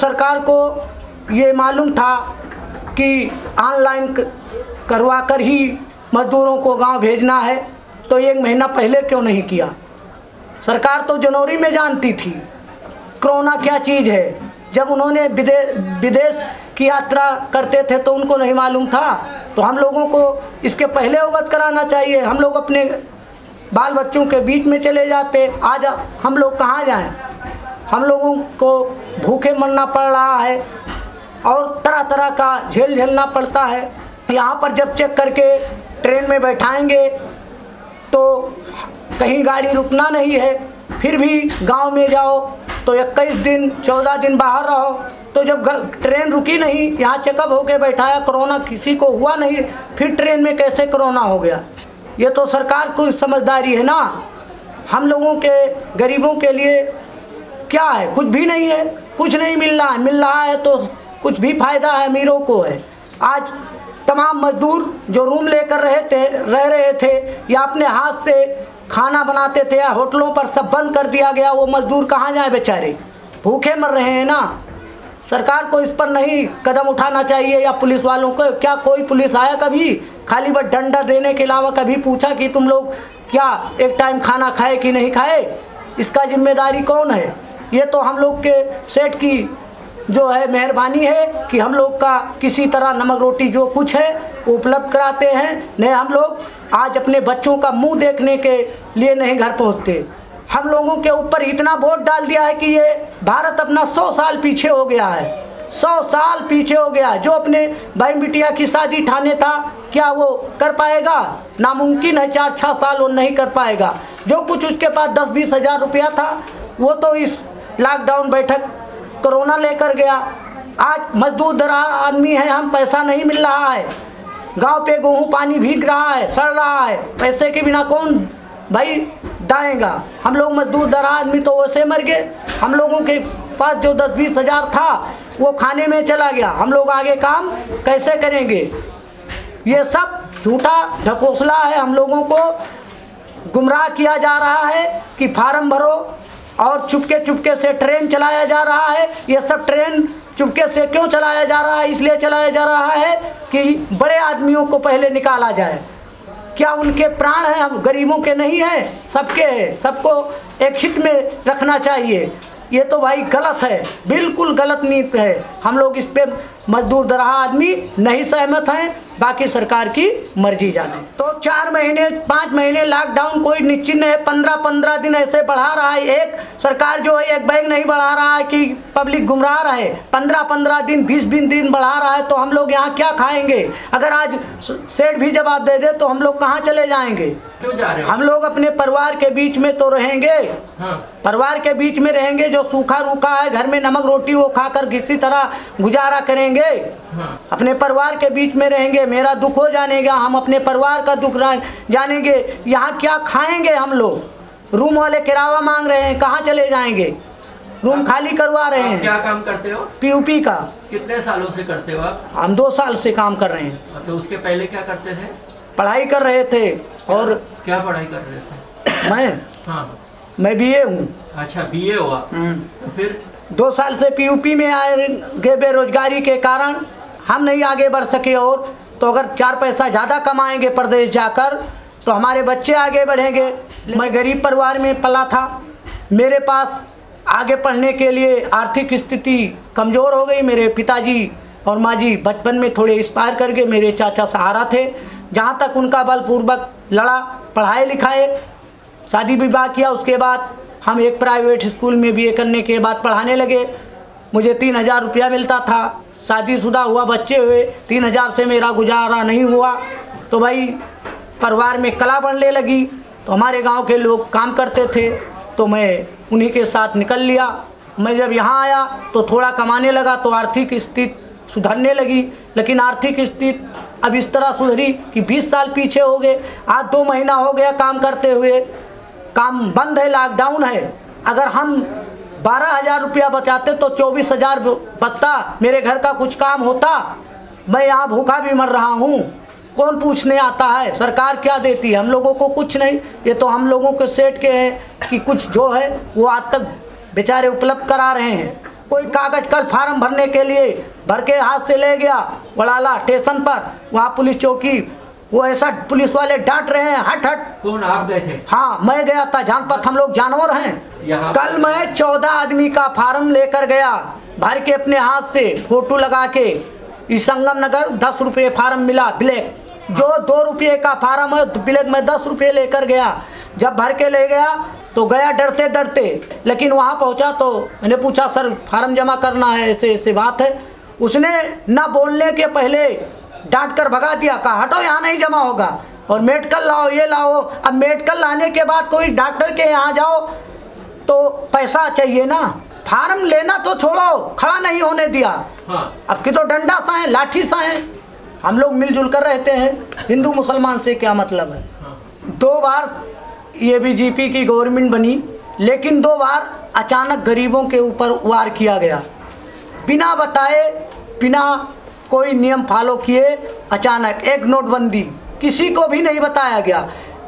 सरकार को ये मालूम था कि ऑनलाइन करवा कर ही मजदूरों को गांव भेजना है, तो एक महीना पहले क्यों नहीं किया? सरकार तो जनवरी में जानती थी कोरोना क्या चीज़ है। जब उन्होंने विदेश की यात्रा करते थे तो उनको नहीं मालूम था। तो हम लोगों को इसके पहले अवगत कराना चाहिए। हम लोग अपने बाल बच्चों के बीच में चले जाते, आज हम लोग कहाँ जाएं? हम लोगों को भूखे मरना पड़ रहा है और तरह तरह का झेल झेलना पड़ता है। यहाँ पर जब चेक करके ट्रेन में बैठाएंगे तो कहीं गाड़ी रुकना नहीं है, फिर भी गांव में जाओ तो 21 दिन 14 दिन बाहर रहो। तो जब ट्रेन रुकी नहीं, यहाँ चेकअप होके बैठाया, कोरोना किसी को हुआ नहीं, फिर ट्रेन में कैसे कोरोना हो गया? ये तो सरकार को समझदारी है ना। हम लोगों के गरीबों के लिए क्या है? कुछ भी नहीं है, कुछ नहीं मिल रहा है। मिल रहा है तो कुछ भी फायदा है अमीरों को है। आज तमाम मजदूर जो रूम लेकर रह रहे थे या अपने हाथ से खाना बनाते थे या होटलों पर सब बंद कर दिया गया, वो मजदूर कहाँ जाए? बेचारे भूखे मर रहे हैं ना। सरकार को इस पर नहीं कदम उठाना चाहिए या पुलिस वालों को। क्या कोई पुलिस आया कभी? खाली बस डंडा देने के अलावा कभी पूछा कि तुम लोग क्या एक टाइम खाना खाए कि नहीं खाए? इसका जिम्मेदारी कौन है? ये तो हम लोग के सेठ की जो है मेहरबानी है कि हम लोग का किसी तरह नमक रोटी जो कुछ है वो उपलब्ध कराते हैं। नहीं हम लोग आज अपने बच्चों का मुंह देखने के लिए नहीं घर पहुंचते। हम लोगों के ऊपर इतना वोट डाल दिया है कि ये भारत अपना 100 साल पीछे हो गया है, 100 साल पीछे हो गया। जो अपने बहन बिटिया की शादी ठाने था, क्या वो कर पाएगा? नामुमकिन है। 4-6 साल वो नहीं कर पाएगा। जो कुछ उसके पास 10-20 हज़ार रुपया था वो तो इस लॉकडाउन बैठक कोरोना लेकर गया। आज मजदूर दरार आदमी है हम, पैसा नहीं मिल रहा है, गांव पे गेहूँ पानी भीग रहा है, सड़ रहा है। पैसे के बिना कौन भाई दाएगा? हम लोग मजदूर दरार आदमी तो वैसे मर गए। हम लोगों के पास जो 10-20 हज़ार था वो खाने में चला गया। हम लोग आगे काम कैसे करेंगे? ये सब झूठा ढकोसला है। हम लोगों को गुमराह किया जा रहा है कि फार्म भरो और चुपके चुपके से ट्रेन चलाया जा रहा है। ये सब ट्रेन चुपके से क्यों चलाया जा रहा है? इसलिए चलाया जा रहा है कि बड़े आदमियों को पहले निकाला जाए। क्या उनके प्राण हैं? हम गरीबों के नहीं हैं, सबके हैं। सबको एक हित में रखना चाहिए। ये तो भाई गलत है, बिल्कुल गलत नीति है। हम लोग इस पर मजदूर दरहा आदमी नहीं सहमत हैं। बाकी सरकार की मर्जी जाने। तो 4 महीने 5 महीने लॉकडाउन कोई निश्चित नहीं है। 15-15 दिन ऐसे बढ़ा रहा है। एक सरकार जो है एक बैग नहीं बढ़ा रहा है कि पब्लिक गुमराह रहे। 15-15 दिन 20-20 दिन बढ़ा रहा है। तो हम लोग यहाँ क्या खाएंगे? अगर आज सेठ भी जवाब दे दे तो हम लोग कहाँ चले जाएंगे? क्यों जा रहे हैं? हम लोग अपने परिवार के बीच में तो रहेंगे। हाँ। परिवार के बीच में रहेंगे। जो सूखा रूखा है घर में नमक रोटी वो खाकर किसी तरह गुजारा करेंगे। हाँ। अपने परिवार के बीच में रहेंगे। मेरा दुख हो जानेगा, हम अपने परिवार का दुख जानेंगे। यहाँ क्या खाएंगे हम लोग? रूम वाले किराया मांग रहे हैं, कहाँ चले जाएंगे? रूम खाली करवा रहे हैं। क्या काम करते हो? पीयूपी का। कितने सालों से करते हो आप? हम 2 साल से काम कर रहे हैं। तो उसके पहले क्या करते थे? पढ़ाई कर रहे थे। और क्या पढ़ाई कर रहे थे? मैं हाँ। मैं BA हूँ। अच्छा BA हुआ। तो फिर 2 साल से पीयूपी में आए गए। बेरोजगारी के कारण हम नहीं आगे बढ़ सके। और तो अगर 4 पैसा ज़्यादा कमाएंगे प्रदेश जाकर तो हमारे बच्चे आगे बढ़ेंगे। मैं गरीब परिवार में पला था। मेरे पास आगे पढ़ने के लिए आर्थिक स्थिति कमज़ोर हो गई। मेरे पिताजी और माँ जी बचपन में थोड़े एक्सपायर कर गए। मेरे चाचा सहारा थे। जहाँ तक उनका बलपूर्वक लड़ा, पढ़ाए लिखाए, शादी विवाह किया। उसके बाद हम एक प्राइवेट स्कूल में BA करने के बाद पढ़ाने लगे। मुझे 3000 रुपया मिलता था। शादीशुदा हुआ, बच्चे हुए, 3000 से मेरा गुजारा नहीं हुआ। तो भाई परिवार में कला बनने लगी। तो हमारे गांव के लोग काम करते थे तो मैं उन्हीं के साथ निकल लिया। मैं जब यहाँ आया तो थोड़ा कमाने लगा तो आर्थिक स्थिति सुधरने लगी। लेकिन आर्थिक स्थिति अब इस तरह सुधरी कि 20 साल पीछे हो गए। आज 2 महीना हो गया काम करते हुए। काम बंद है, लॉकडाउन है। अगर हम 12,000 रुपया बचाते तो 24,000 बचता, मेरे घर का कुछ काम होता। मैं यहाँ भूखा भी मर रहा हूँ, कौन पूछने आता है? सरकार क्या देती है हम लोगों को? कुछ नहीं। ये तो हम लोगों के सेठ के हैं कि कुछ जो है वो आज तक बेचारे उपलब्ध करा रहे हैं। कोई कागज कल फार्म भरने के लिए भर के हाथ से ले गया वड़ाला स्टेशन पर, वहाँ पुलिस चौकी, वो ऐसा पुलिस वाले डांट रहे हैं हट हट। कौन आप गए थे? हाँ मैं गया था, जानपत हम लोग जानवर हैं। कल मैं 14 आदमी का फार्म लेकर गया भर के अपने हाथ से फोटो लगा के। इस संगम नगर 10 रुपये फार्म मिला ब्लैक, जो 2 रुपये का फार्म है ब्लैक में 10 रुपये लेकर गया। जब भर के ले गया तो गया डरते डरते, लेकिन वहाँ पहुँचा तो मैंने पूछा सर फार्म जमा करना है, ऐसे ऐसे बात है। उसने ना बोलने के पहले डांट कर भगा दिया, कहा हटो यहाँ नहीं जमा होगा और मेडिकल लाओ ये लाओ। अब मेडिकल लाने के बाद कोई डॉक्टर के यहाँ जाओ तो पैसा चाहिए ना, फार्म लेना तो छोड़ो, खड़ा नहीं होने दिया। हाँ। अब कि तो डंडा सा है लाठी सा है, हम लोग मिलजुल कर रहते हैं, हिंदू मुसलमान से क्या मतलब है। हाँ। 2 बार ये बीजेपी की गवर्नमेंट बनी, लेकिन 2 बार अचानक गरीबों के ऊपर वार किया गया, बिना बताए बिना कोई नियम फॉलो किए। अचानक एक नोटबंदी, किसी को भी नहीं बताया गया।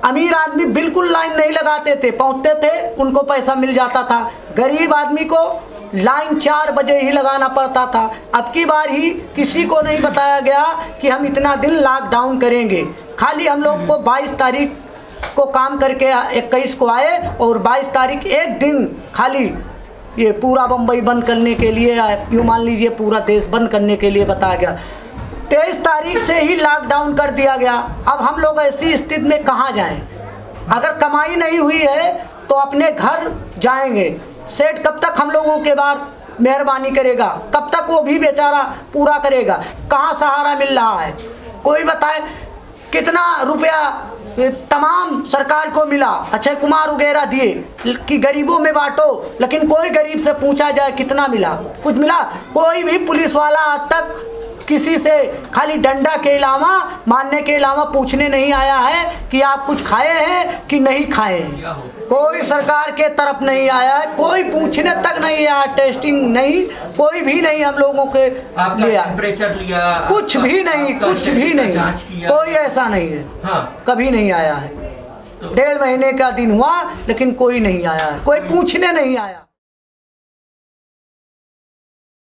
अमीर आदमी बिल्कुल लाइन नहीं लगाते थे, पहुँचते थे उनको पैसा मिल जाता था, गरीब आदमी को लाइन 4 बजे ही लगाना पड़ता था। अब की बार ही किसी को नहीं बताया गया कि हम इतना दिन लॉकडाउन करेंगे। खाली हम लोग को 22 तारीख को काम करके 21 को आए और 22 तारीख एक दिन खाली ये पूरा बम्बई बंद करने के लिए, यूँ मान लीजिए पूरा देश बंद करने के लिए बताया गया। 23 तारीख से ही लॉकडाउन कर दिया गया। अब हम लोग ऐसी स्थिति में कहाँ जाएं? अगर कमाई नहीं हुई है तो अपने घर जाएंगे। सेठ कब तक हम लोगों के बाद मेहरबानी करेगा, कब तक वो भी बेचारा पूरा करेगा। कहाँ सहारा मिल रहा है, कोई बताए कितना रुपया तमाम सरकार को मिला, अक्षय कुमार वगैरह दिए कि गरीबों में बांटो, लेकिन कोई गरीब से पूछा जाए कितना मिला, कुछ मिला? कोई भी पुलिस वाला आज तक किसी से खाली डंडा के अलावा मारने के अलावा पूछने नहीं आया है कि आप कुछ खाए हैं कि नहीं खाए। कोई सरकार के तरफ नहीं आया है, कोई पूछने तक नहीं आया, टेस्टिंग नहीं, कोई भी नहीं हम लोगों के टेम्परेचर लिया, कुछ भी नहीं, कुछ भी नहीं, कोई ऐसा नहीं है। हाँ। कभी नहीं आया है, 1.5 महीने का दिन हुआ लेकिन कोई नहीं आया है, कोई पूछने नहीं आया।